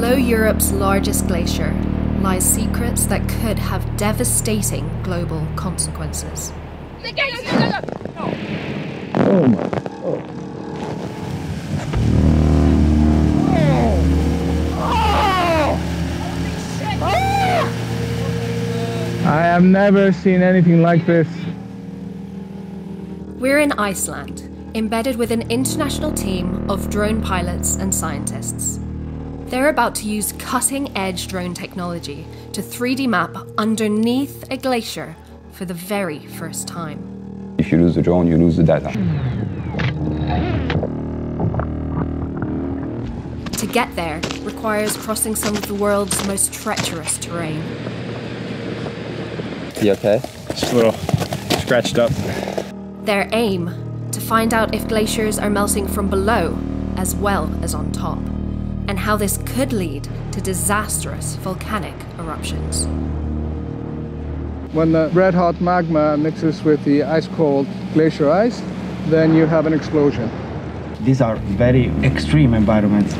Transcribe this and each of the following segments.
Below Europe's largest glacier lies secrets that could have devastating global consequences. Oh my God. I have never seen anything like this. We're in Iceland, embedded with an international team of drone pilots and scientists. They're about to use cutting-edge drone technology to 3D map underneath a glacier for the very first time. If you lose the drone, you lose the data. To get there requires crossing some of the world's most treacherous terrain. You okay? Just a little scratched up. Their aim, to find out if glaciers are melting from below as well as on top, and how this could lead to disastrous volcanic eruptions. When the red hot magma mixes with the ice cold glacier ice, then you have an explosion. These are very extreme environments.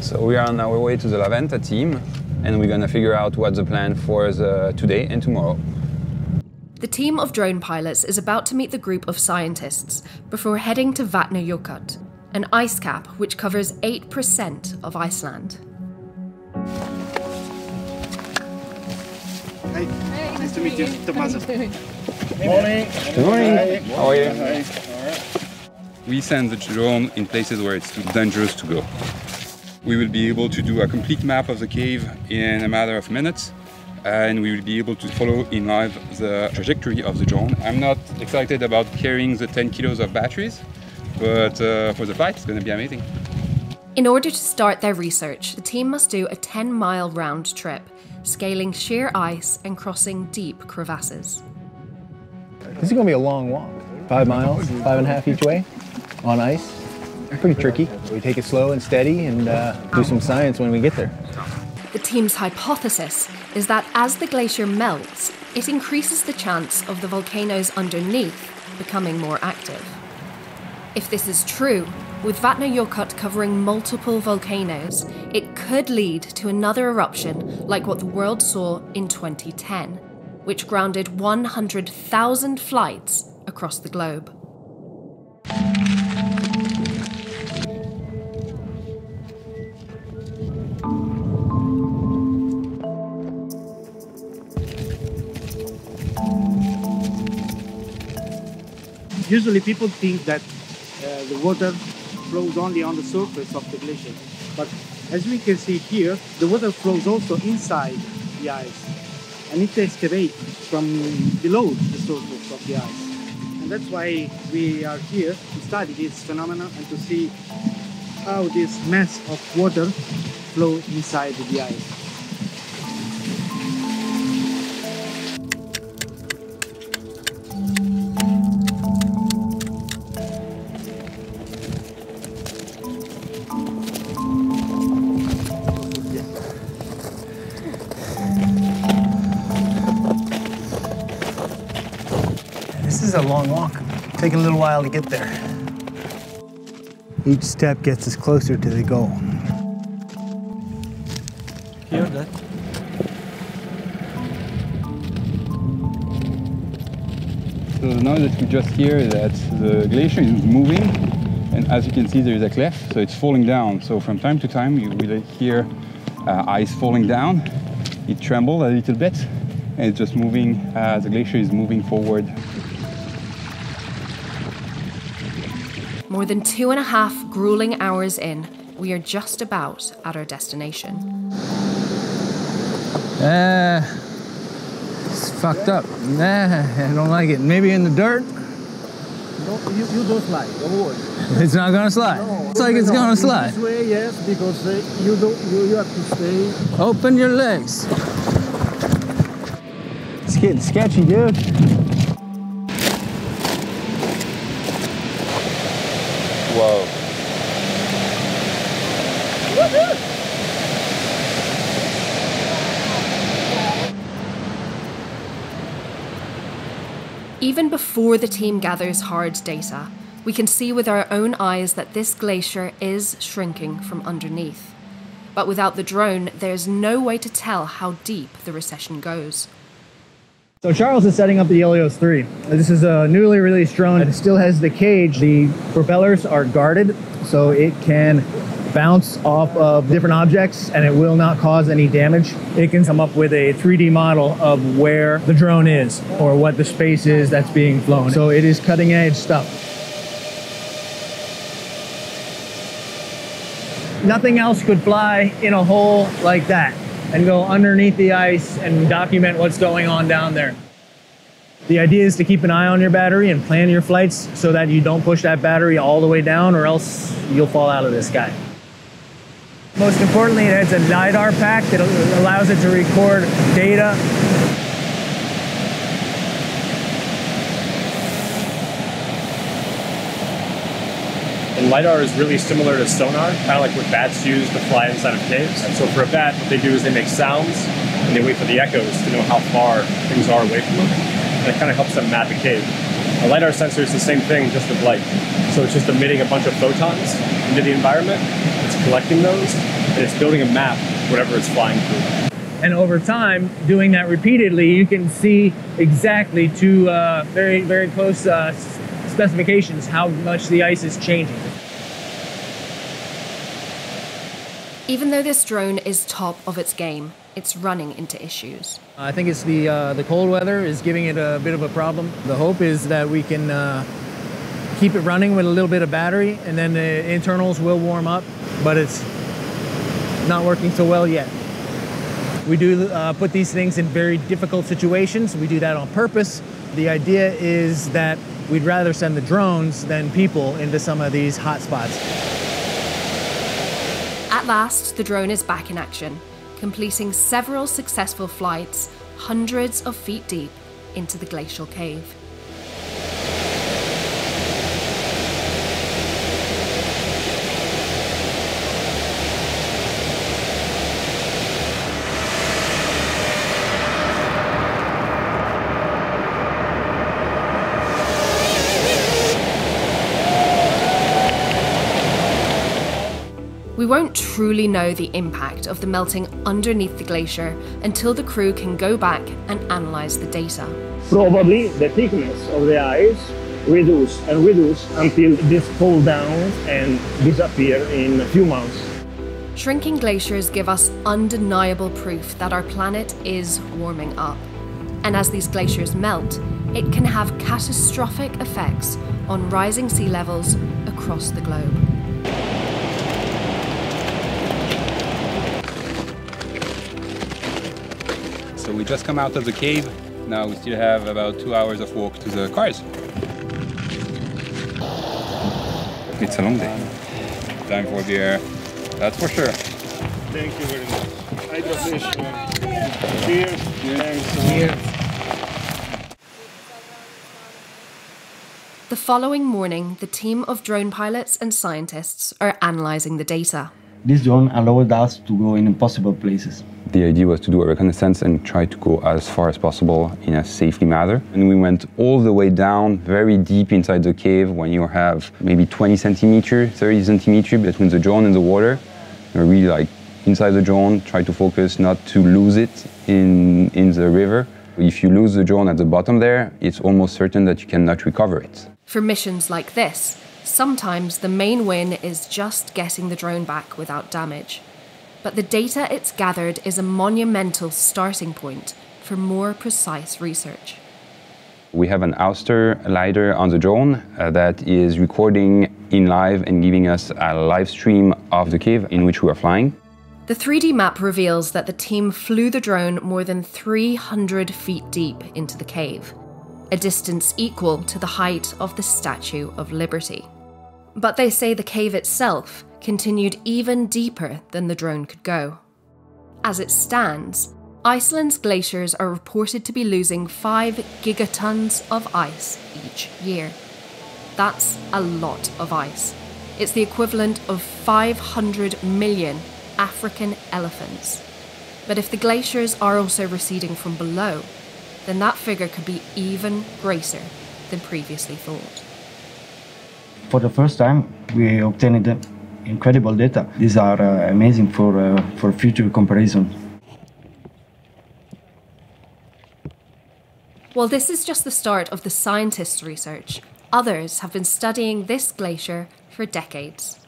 So we are on our way to the Laventa team, and we're going to figure out what's the plan for today and tomorrow. The team of drone pilots is about to meet the group of scientists before heading to Vatnajökull, an ice cap which covers 8% of Iceland. Hey, nice to meet you. Tommaso. Morning. Good morning. How are you? We send the drone in places where it's too dangerous to go. We will be able to do a complete map of the cave in a matter of minutes, and we will be able to follow in live the trajectory of the drone. I'm not excited about carrying the 10 kilos of batteries, but for the flight, it's going to be amazing. In order to start their research, the team must do a 10-mile round trip, scaling sheer ice and crossing deep crevasses. This is going to be a long walk. 5 miles, 5.5 each way, on ice. Pretty tricky. We take it slow and steady and do some science when we get there. The team's hypothesis is that as the glacier melts, it increases the chance of the volcanoes underneath becoming more active. If this is true, with Vatnajökull covering multiple volcanoes, it could lead to another eruption like what the world saw in 2010, which grounded 100,000 flights across the globe. Usually people think that the water flows only on the surface of the glacier, but as we can see here, the water flows also inside the ice, and it excavates from below the surface of the ice. And that's why we are here to study this phenomenon and to see how this mass of water flows inside the ice. This is a long walk. Take a little while to get there. Each step gets us closer to the goal. Here, that. So the noise that we just hear is that the glacier is moving, and as you can see, there is a cliff, so it's falling down. So from time to time, you will hear ice falling down. It trembles a little bit, and it's just moving. The glacier is moving forward. More than 2.5 grueling hours in, we are just about at our destination. It's fucked up. Nah, I don't like it. Maybe in the dirt? No, you don't slide, don't worry. It's not gonna slide? No. It's like it's gonna slide. This way, yes, because you have to stay. Open your legs. It's getting sketchy, dude. Whoa. Even before the team gathers hard data, we can see with our own eyes that this glacier is shrinking from underneath. But without the drone, there's no way to tell how deep the recession goes. So Charles is setting up the Elios 3. This is a newly released drone. It still has the cage. The propellers are guarded, so it can bounce off of different objects and it will not cause any damage. It can come up with a 3D model of where the drone is or what the space is that's being flown. So it is cutting edge stuff. Nothing else could fly in a hole like that and go underneath the ice and document what's going on down there. The idea is to keep an eye on your battery and plan your flights so that you don't push that battery all the way down, or else you'll fall out of the sky. Most importantly, it has a LiDAR pack that allows it to record data. And LiDAR is really similar to sonar, kind of like what bats use to fly inside of caves. And so for a bat, what they do is they make sounds and they wait for the echoes to know how far things are away from them. And it kind of helps them map a cave. A LiDAR sensor is the same thing, just with light. So it's just emitting a bunch of photons into the environment, it's collecting those, and it's building a map of whatever it's flying through. And over time, doing that repeatedly, you can see exactly to very, very close specifications how much the ice is changing. Even though this drone is top of its game, it's running into issues. I think it's the cold weather is giving it a bit of a problem. The hope is that we can keep it running with a little bit of battery, and then the internals will warm up, but it's not working so well yet. We do put these things in very difficult situations. We do that on purpose. The idea is that we'd rather send the drones than people into some of these hot spots. At last, the drone is back in action, completing several successful flights, hundreds of feet deep into the glacial cave. We won't truly know the impact of the melting underneath the glacier until the crew can go back and analyze the data. Probably the thickness of the ice reduces and reduces until this falls down and disappears in a few months. Shrinking glaciers give us undeniable proof that our planet is warming up. And as these glaciers melt, it can have catastrophic effects on rising sea levels across the globe. So we just come out of the cave. Now we still have about 2 hours of walk to the cars. It's a long day. Time for beer, that's for sure. Thank you very much. I just wish beer. Thanks. The following morning, the team of drone pilots and scientists are analyzing the data. This drone allowed us to go in impossible places. The idea was to do a reconnaissance and try to go as far as possible in a safely manner. And we went all the way down, very deep inside the cave, when you have maybe 20 centimeters, 30 centimeters between the drone and the water. We really like inside the drone, try to focus not to lose it in the river. If you lose the drone at the bottom there, it's almost certain that you cannot recover it. For missions like this, sometimes the main win is just getting the drone back without damage. But the data it's gathered is a monumental starting point for more precise research. We have an Ouster LiDAR on the drone that is recording in live and giving us a live stream of the cave in which we are flying. The 3D map reveals that the team flew the drone more than 300 feet deep into the cave, a distance equal to the height of the Statue of Liberty. But they say the cave itself continued even deeper than the drone could go. As it stands, Iceland's glaciers are reported to be losing 5 gigatons of ice each year. That's a lot of ice. It's the equivalent of 500 million African elephants. But if the glaciers are also receding from below, then that figure could be even greater than previously thought. For the first time, we obtained incredible data. These are amazing for future comparison. Well, this is just the start of the scientists' research. Others have been studying this glacier for decades.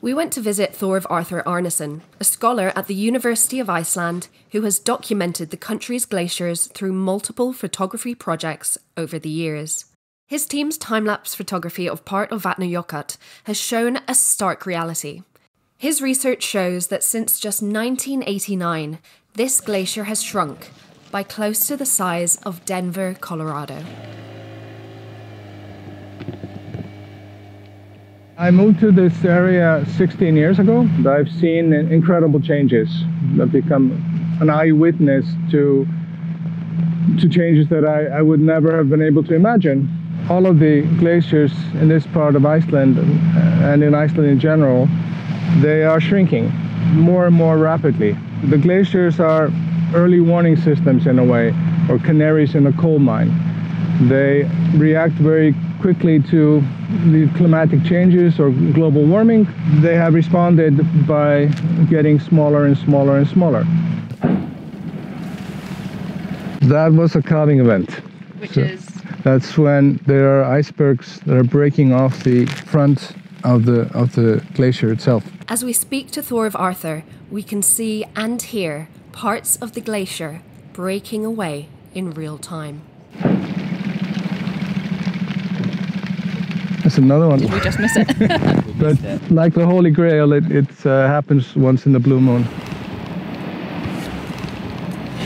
We went to visit Thorvarður Árnason, a scholar at the University of Iceland who has documented the country's glaciers through multiple photography projects over the years. His team's time-lapse photography of part of Vatnajökull has shown a stark reality. His research shows that since just 1989, this glacier has shrunk by close to the size of Denver, Colorado. I moved to this area 16 years ago. I've seen incredible changes. I've become an eyewitness to changes that I would never have been able to imagine. All of the glaciers in this part of Iceland, and in Iceland in general, they are shrinking more and more rapidly. The glaciers are early warning systems in a way, or canaries in a coal mine. They react very quickly to the climatic changes or global warming. They have responded by getting smaller and smaller and smaller. That was a calving event. That's when there are icebergs that are breaking off the front of the glacier itself. As we speak to Thorvarður, we can see and hear parts of the glacier breaking away in real time. That's another one. Did we just miss it? But like the Holy Grail, it happens once in the blue moon.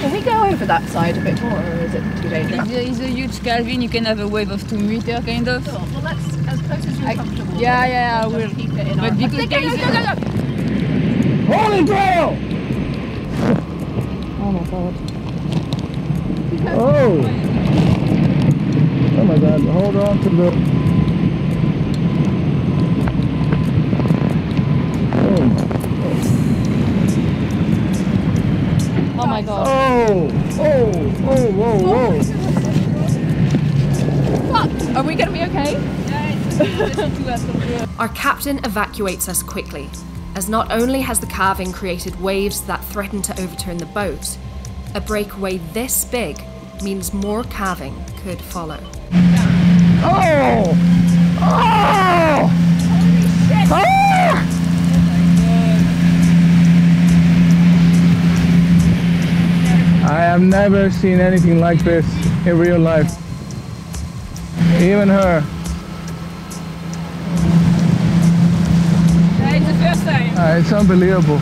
Can we go over that side a bit more, or is it too dangerous? There is a huge calving. You can have a wave of 2 meters, kind of. Sure. Well, that's as close as you're comfortable. Yeah, yeah, we'll keep it in. But because there is a Holy Grail! Oh my god. Oh! Oh my god, hold on to the... Oh my god. Oh! Oh! Oh! Whoa! Whoa! Fuck! Are we gonna be okay? Yeah, our captain evacuates us quickly, as not only has the calving created waves that threaten to overturn the boat, a breakaway this big means more calving could follow. Oh! Oh! Holy shit! Oh! I have never seen anything like this in real life. Even her. Yeah, it's the first time. It's unbelievable.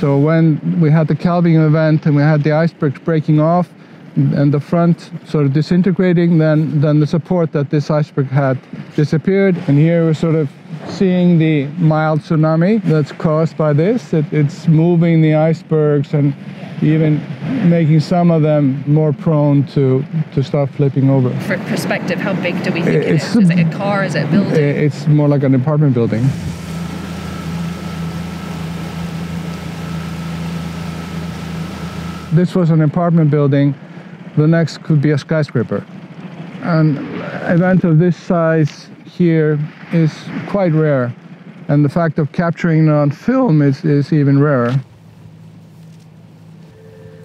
So when we had the calving event and we had the icebergs breaking off and the front sort of disintegrating, then the support that this iceberg had disappeared, and here we're sort of seeing the mild tsunami that's caused by this. It's moving the icebergs and even making some of them more prone to start flipping over. For perspective, how big do we think it is? Is it a car? Is it a building? It's more like an apartment building. This was an apartment building. The next could be a skyscraper. An event of this size here is quite rare, and the fact of capturing it on film is even rarer.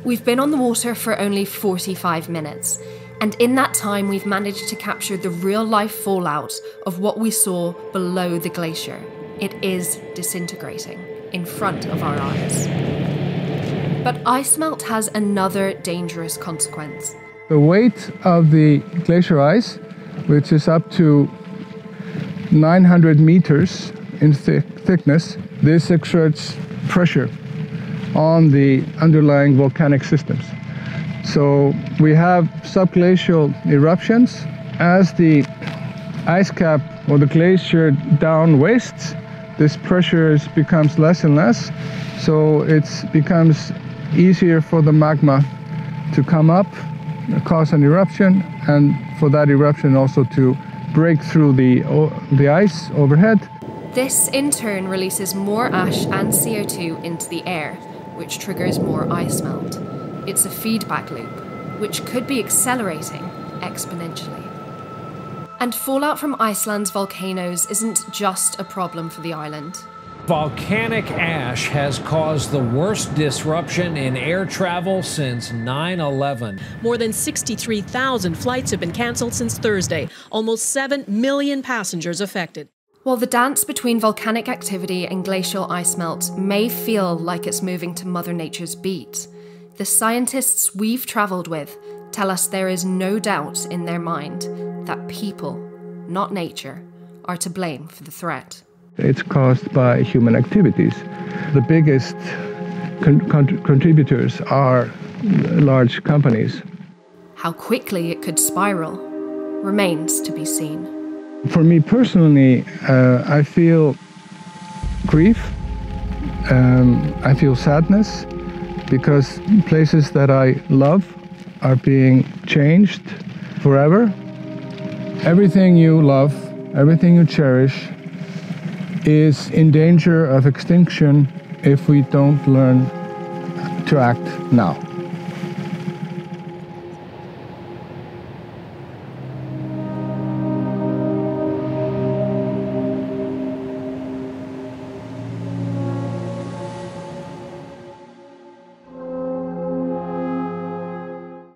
We've been on the water for only 45 minutes, and in that time we've managed to capture the real-life fallout of what we saw below the glacier. It is disintegrating in front of our eyes. But ice melt has another dangerous consequence. The weight of the glacier ice, which is up to 900 meters in thickness, this exerts pressure on the underlying volcanic systems. So we have subglacial eruptions. As the ice cap or the glacier down wastes, this pressure becomes less and less, so it becomes easier for the magma to come up, cause an eruption, and for that eruption also to break through the ice overhead. This in turn releases more ash and CO2 into the air, which triggers more ice melt. It's a feedback loop, which could be accelerating exponentially. And fallout from Iceland's volcanoes isn't just a problem for the island. Volcanic ash has caused the worst disruption in air travel since 9/11. More than 63,000 flights have been canceled since Thursday, almost 7 million passengers affected. While the dance between volcanic activity and glacial ice melt may feel like it's moving to Mother Nature's beat, the scientists we've traveled with tell us there is no doubt in their mind that people, not nature, are to blame for the threat. It's caused by human activities. The biggest contributors are large companies. How quickly it could spiral remains to be seen. For me personally, I feel grief, I feel sadness, because places that I love are being changed forever. Everything you love, everything you cherish, is in danger of extinction if we don't learn to act now.